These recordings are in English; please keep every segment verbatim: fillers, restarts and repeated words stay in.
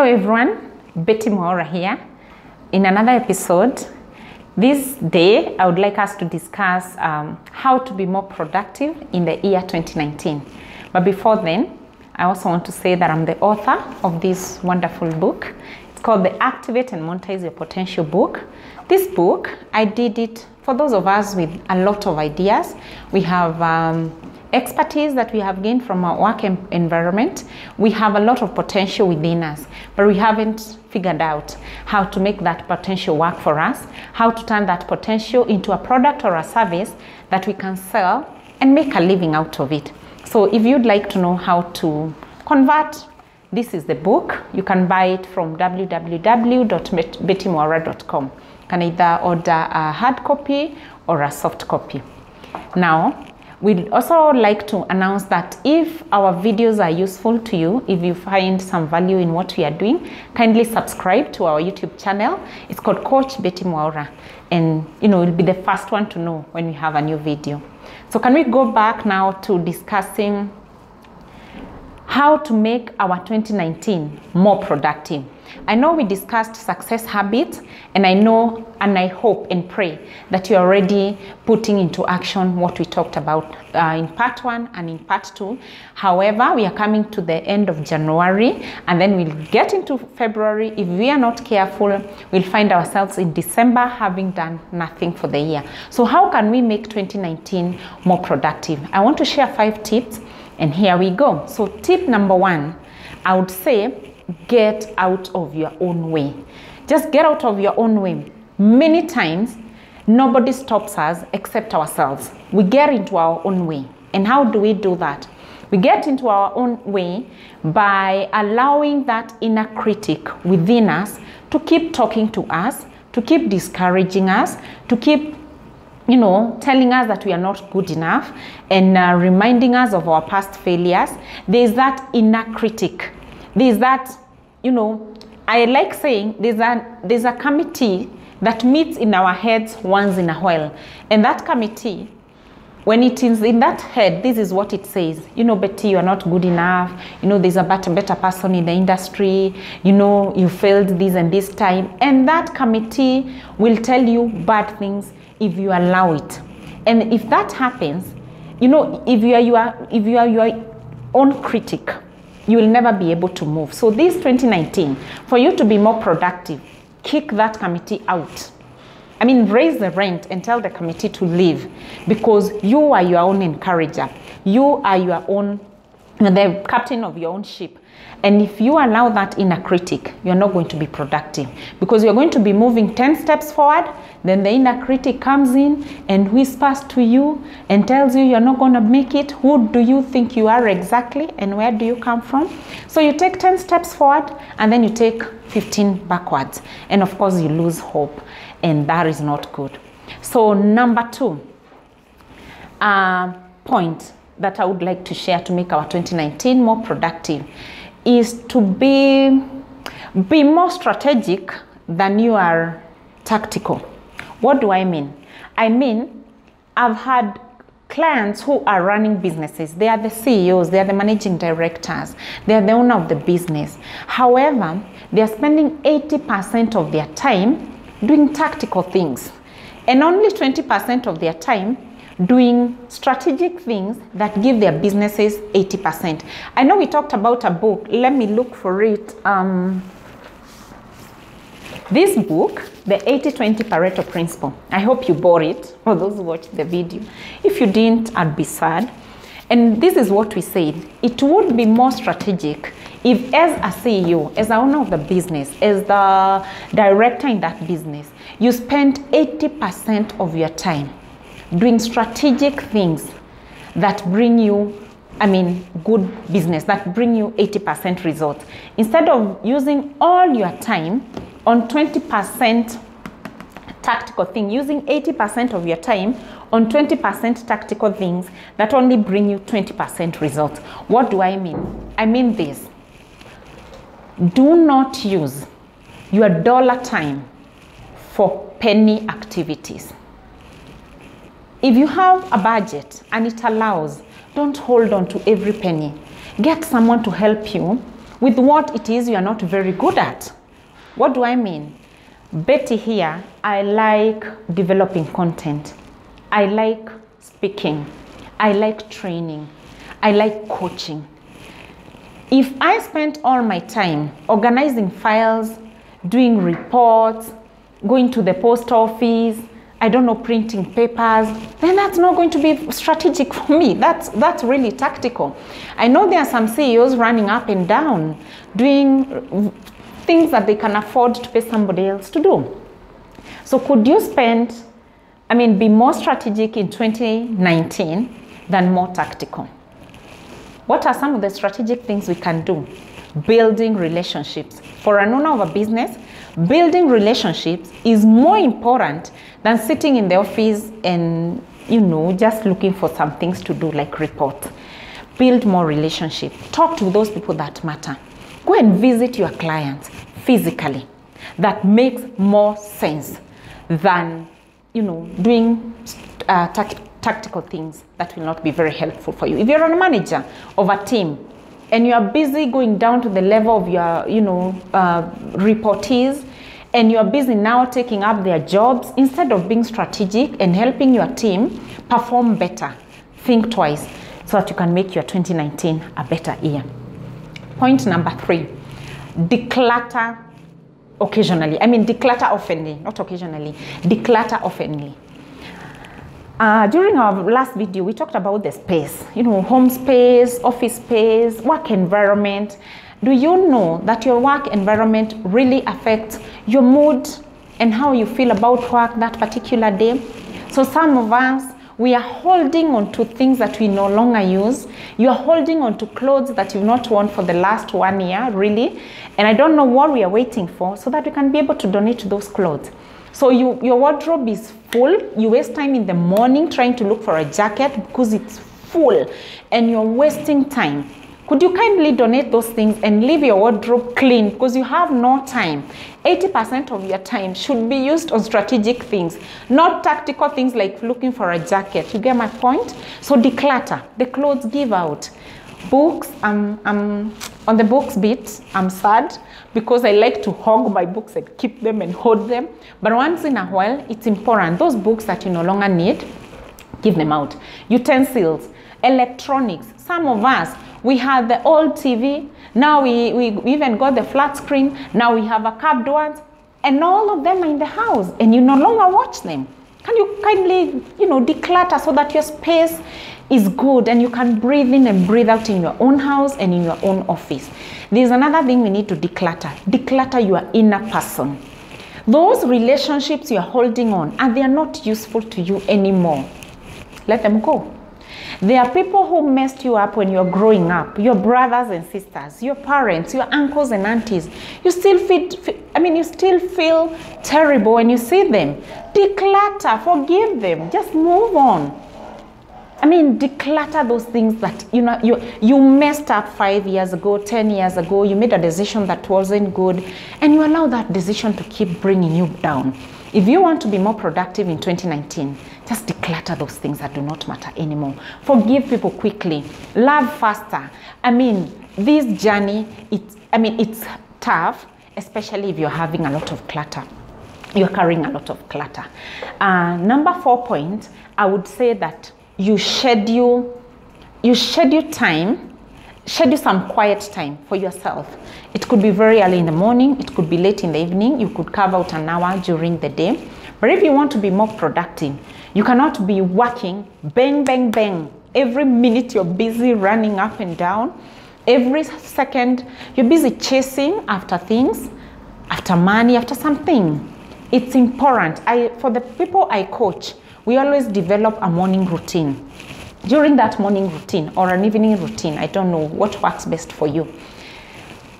Hello everyone, Betty Mwaura here. In another episode, this day I would like us to discuss um, how to be more productive in the year twenty nineteen. But before then, I also want to say that I'm the author of this wonderful book. It's called the Activate and Monetize Your Potential book. This book, I did it for those of us with a lot of ideas. We have um, expertise that we have gained from our work environment. We have a lot of potential within us, but we haven't figured out how to make that potential work for us, how to turn that potential into a product or a service that we can sell and make a living out of it. So if you'd like to know how to convert, this is the book. You can buy it from w w w dot betty mwaura dot com. You can either order a hard copy or a soft copy. Now, we'd also like to announce that if our videos are useful to you, if you find some value in what we are doing, kindly subscribe to our YouTube channel. It's called Coach Betty Mwaura. And, you know, you'll be the first one to know when we have a new video. So can we go back now to discussing how to make our twenty nineteen more productive? I know we discussed success habits, and I know and I hope and pray that you're already putting into action what we talked about uh, in part one and in part two. However, we are coming to the end of January, and then we'll get into February. If we are not careful, we'll find ourselves in December having done nothing for the year. So how can we make twenty nineteen more productive? I want to share five tips, and here we go. So tip number one, I would say, get out of your own way. Just get out of your own way. Many times, nobody stops us except ourselves. We get into our own way. And how do we do that? We get into our own way by allowing that inner critic within us to keep talking to us, to keep discouraging us, to keep, you know, telling us that we are not good enough and uh, reminding us of our past failures. There's that inner critic. There's that, you know, I like saying there's a, there's a committee that meets in our heads once in a while. And that committee, when it is in that head, this is what it says. You know, Betty, you are not good enough. You know, there's a better, better person in the industry. You know, you failed this and this time. And that committee will tell you bad things if you allow it. And if that happens, you know, if you are, you are, if you are your own critic, you will never be able to move. So this twenty nineteen, for you to be more productive, kick that committee out. I mean, raise the rent and tell the committee to leave, because you are your own encourager. You are your own, the captain of your own ship. And if you allow that inner critic, you're not going to be productive, because you're going to be moving ten steps forward. Then the inner critic comes in and whispers to you and tells you you're not going to make it. Who do you think you are exactly, and where do you come from? So you take ten steps forward, and then you take fifteen backwards. And of course, you lose hope, and that is not good. So number two uh, point that I would like to share to make our twenty nineteen more productive is to be, be more strategic than you are tactical. What do I mean? I mean, I've had clients who are running businesses. They are the C E Os, they are the managing directors, they are the owner of the business. However, they are spending eighty percent of their time doing tactical things, and only twenty percent of their time doing strategic things that give their businesses eighty percent. I know we talked about a book. Let me look for it. Um, this book, the eighty twenty Pareto Principle. I hope you bought it, for those who watched the video. If you didn't, I'd be sad. And this is what we said. It would be more strategic if, as a C E O, as the owner of the business, as the director in that business, you spend eighty percent of your time doing strategic things that bring you, I mean, good business, that bring you eighty percent results. Instead of using all your time on twenty percent tactical thing, using eighty percent of your time on twenty percent tactical things that only bring you twenty percent results. What do I mean? I mean this. Do not use your dollar time for penny activities. If you have a budget and it allows, don't hold on to every penny. Get someone to help you with what it is you are not very good at. What do I mean? Betty here, I like developing content. I like speaking. I like training. I like coaching. If I spent all my time organizing files, doing reports, going to the post office, I don't know, printing papers, then that's not going to be strategic for me. That's, that's really tactical. I know there are some C E Os running up and down, doing things that they can afford to pay somebody else to do. So could you spend, I mean, be more strategic in twenty nineteen than more tactical? What are some of the strategic things we can do? Building relationships. For an owner of a business, building relationships is more important than sitting in the office and, you know, just looking for some things to do like reports. Build more relationships. Talk to those people that matter. Go and visit your clients physically. That makes more sense than, you know, doing uh, tact tactical things that will not be very helpful for you. If you're a manager of a team, and you are busy going down to the level of your, you know, uh, reportees, and you are busy now taking up their jobs, instead of being strategic and helping your team perform better, think twice so that you can make your twenty nineteen a better year. Point number three, declutter occasionally. I mean, declutter oftenly, not occasionally, declutter oftenly. Uh, during our last video, we talked about the space, you know, home space, office space, work environment. Do you know that your work environment really affects your mood and how you feel about work that particular day? So some of us, we are holding on to things that we no longer use. You are holding on to clothes that you've not worn for the last one year, really. And I don't know what we are waiting for so that we can be able to donate those clothes. So you, your wardrobe is full, you waste time in the morning trying to look for a jacket because it's full and you're wasting time. Could you kindly donate those things and leave your wardrobe clean because you have no time. eighty percent of your time should be used on strategic things, not tactical things like looking for a jacket. You get my point? So declutter, the clothes give out. Books, um, um, on the books bit, I'm sad because I like to hog my books and keep them and hold them. But once in a while, it's important. Those books that you no longer need, give them out. Utensils, electronics. Some of us, we had the old T V. Now we, we even got the flat screen. Now we have a curved one. And all of them are in the house and you no longer watch them. Can you kindly, you know, declutter so that your space is good and you can breathe in and breathe out in your own house and in your own office. There's another thing we need to declutter. Declutter your inner person. Those relationships you're holding on and they are not useful to you anymore. Let them go. There are people who messed you up when you're growing up, your brothers and sisters, your parents, your uncles and aunties. You still feel, I mean, you still feel terrible when you see them. Declutter, forgive them, just move on. I mean, declutter those things that, you know, you, you messed up five years ago, ten years ago, you made a decision that wasn't good, and you allow that decision to keep bringing you down. If you want to be more productive in twenty nineteen, just declutter those things that do not matter anymore. Forgive people quickly, love faster. I mean, this journey, it's, I mean, it's tough, especially if you're having a lot of clutter. You're carrying a lot of clutter. Uh, number four point, I would say that you schedule, you schedule time, schedule some quiet time for yourself. It could be very early in the morning, it could be late in the evening, you could carve out an hour during the day. But if you want to be more productive, you cannot be working bang, bang, bang. Every minute you're busy running up and down. Every second you're busy chasing after things, after money, after something. It's important. I, for the people I coach, we always develop a morning routine. During that morning routine or an evening routine, I don't know what works best for you.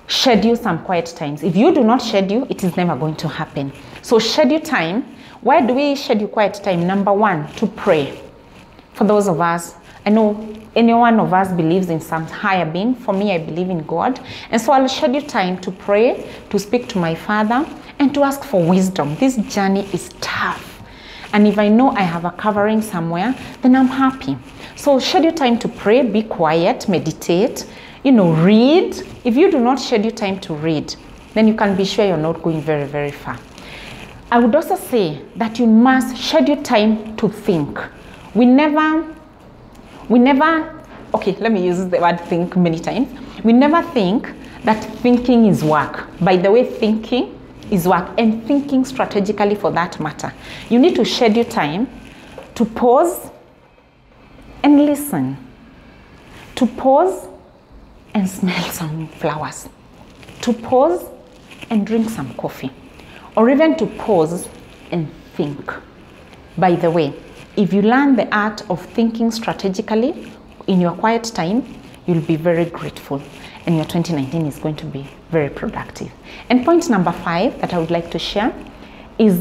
Schedule some quiet times. If you do not schedule, it is never going to happen. So schedule time. Why do we schedule quiet time? Number one, to pray. For those of us, I know any one of us believes in some higher being. For me, I believe in God. And so I'll schedule time to pray, to speak to my Father, and to ask for wisdom. This journey is tough. And if I know I have a covering somewhere, then I'm happy. So schedule time to pray, be quiet, meditate, you know, read. If you do not schedule time to read, then you can be sure you're not going very, very far. I would also say that you must schedule time to think. We never, we never, okay, let me use the word think many times. We never think that thinking is work. By the way, thinking is work, and thinking strategically for that matter. You need to schedule time to pause and listen, to pause and smell some flowers, to pause and drink some coffee, or even to pause and think. By the way, if you learn the art of thinking strategically in your quiet time, you'll be very grateful, and your twenty nineteen is going to be very productive. And point number five that I would like to share is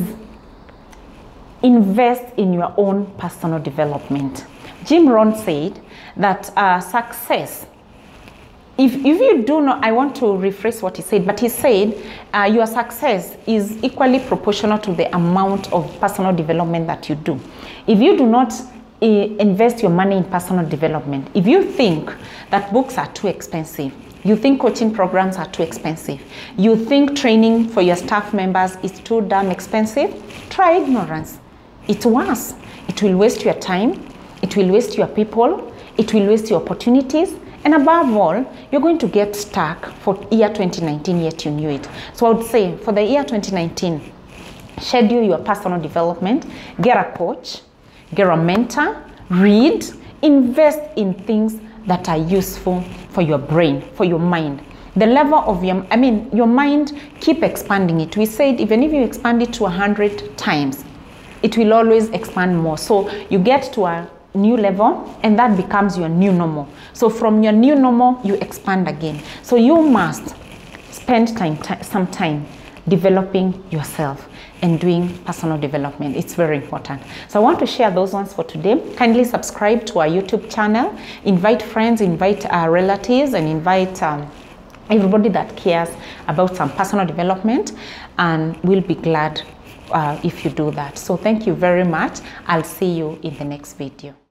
invest in your own personal development. Jim Rohn said that uh, success, if, if you do not, I want to rephrase what he said, but he said uh, your success is equally proportional to the amount of personal development that you do. If you do not uh, invest your money in personal development, if you think that books are too expensive, you think coaching programs are too expensive, you think training for your staff members is too damn expensive, try ignorance. It's worse. It will waste your time, it will waste your people, it will waste your opportunities, and above all, you're going to get stuck for year twenty nineteen, yet you knew it. So I would say for the year twenty nineteen, schedule your personal development, get a coach, get a mentor, read, invest in things that are useful for your brain, for your mind. The level of your, I mean, your mind, keep expanding it. We said even if you expand it to a hundred times, it will always expand more. So you get to a new level, and that becomes your new normal. So from your new normal, you expand again. So you must spend time, some time developing yourself and doing personal development. It's very important. So I want to share those ones for today. Kindly subscribe to our YouTube channel. Invite friends, invite our relatives, and invite um, everybody that cares about some personal development, and we'll be glad Uh, if you do that. So thank you very much. I'll see you in the next video.